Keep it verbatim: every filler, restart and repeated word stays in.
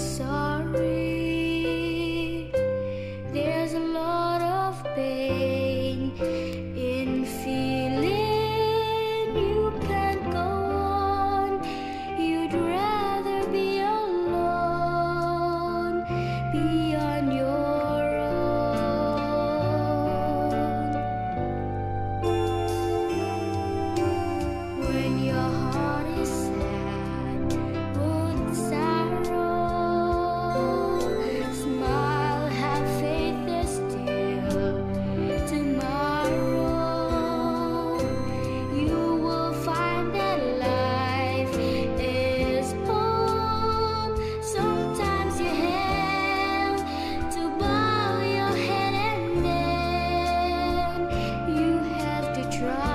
try.